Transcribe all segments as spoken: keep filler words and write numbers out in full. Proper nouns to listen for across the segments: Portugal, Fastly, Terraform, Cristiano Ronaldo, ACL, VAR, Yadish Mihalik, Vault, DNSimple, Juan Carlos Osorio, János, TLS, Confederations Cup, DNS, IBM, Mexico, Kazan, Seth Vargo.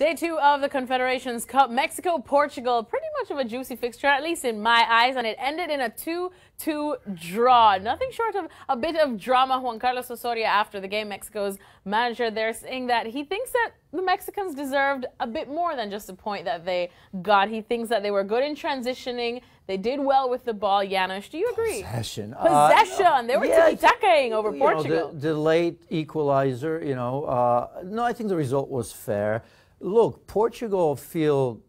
Day two of the Confederations Cup, Mexico, Portugal, pretty much of a juicy fixture, at least in my eyes, and it ended in a two two draw. Nothing short of a bit of drama. Juan Carlos Osorio, after the game, Mexico's manager there, saying that he thinks that the Mexicans deserved a bit more than just a point that they got. He thinks that they were good in transitioning. They did well with the ball. János, do you agree? Possession. Possession. Uh, they were yeah, tiki-taka-ing over Portugal. Know, the, the late equalizer, you know. Uh, no, I think the result was fair. Look, Portugal feel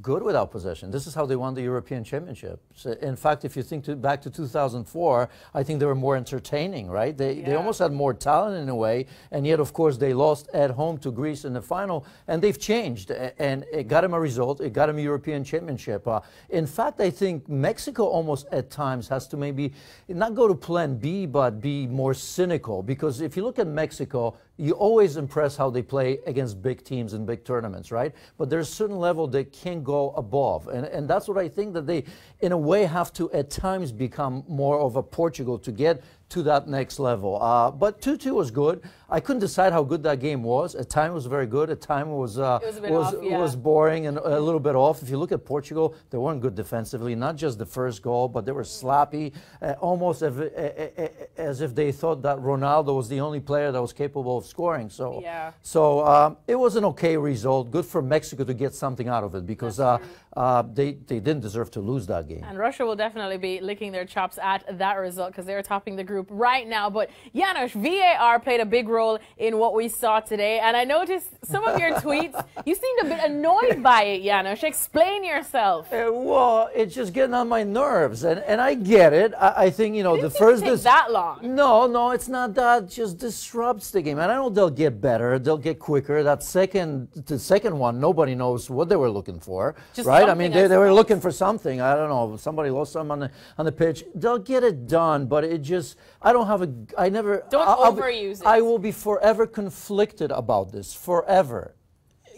good without possession. This is how they won the European Championship. So in fact, if you think to, back to two thousand four, I think they were more entertaining, right? They, yeah. they almost had more talent in a way, and yet, of course, they lost at home to Greece in the final, and they've changed, and it got them a result. It got them a European Championship. Uh, in fact, I think Mexico almost at times has to maybe not go to plan B, but be more cynical, because if you look at Mexico, you always impress how they play against big teams in big tournaments, right? But there's a certain level they can't go above. And, and that's what I think that they, in a way, have to at times become more of a Portugal to get to that next level. Uh, but two two was good. I couldn't decide how good that game was. At times it was very good. At times it was uh, it was, a bit was, off, yeah. was boring and a little bit off. If you look at Portugal, they weren't good defensively. Not just the first goal, but they were sloppy, uh, almost as, uh, as if they thought that Ronaldo was the only player that was capable of scoring. So, yeah. so um, it was an okay result. Good for Mexico to get something out of it, because uh, uh, they they didn't deserve to lose that game. And Russia will definitely be licking their chops at that result, because they were topping the group right now. But János, V A R played a big role in what we saw today, and I noticed some of your tweets. You seemed a bit annoyed by it, János. Explain yourself. Uh, well, it's just getting on my nerves, and and I get it. I, I think you know it the first. Didn't take that long. No, no, it's not that. It just disrupts the game, and I know they'll get better. They'll get quicker. That second, the second one, nobody knows what they were looking for, just right? I mean, they, they were looking for something. I don't know. Somebody lost something on the on the pitch. They'll get it done, but it just. I don't have a, I never, don't I'll, overuse it. I will be forever conflicted about this, forever.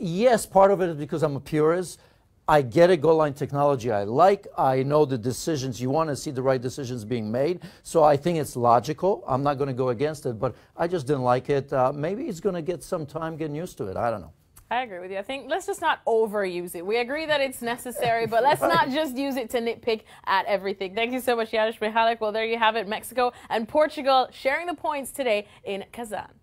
Yes, part of it is because I'm a purist. I get it, goal line technology I like. I know the decisions, you want to see the right decisions being made. So I think it's logical. I'm not going to go against it, but I just didn't like it. Uh, maybe it's going to get some time getting used to it. I don't know. I agree with you. I think let's just not overuse it. We agree that it's necessary, but let's right. not just use it to nitpick at everything. Thank you so much, Yadish Mihalik. Well, there you have it. Mexico and Portugal sharing the points today in Kazan.